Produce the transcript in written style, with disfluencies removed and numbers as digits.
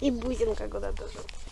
И бусинка куда-то шла.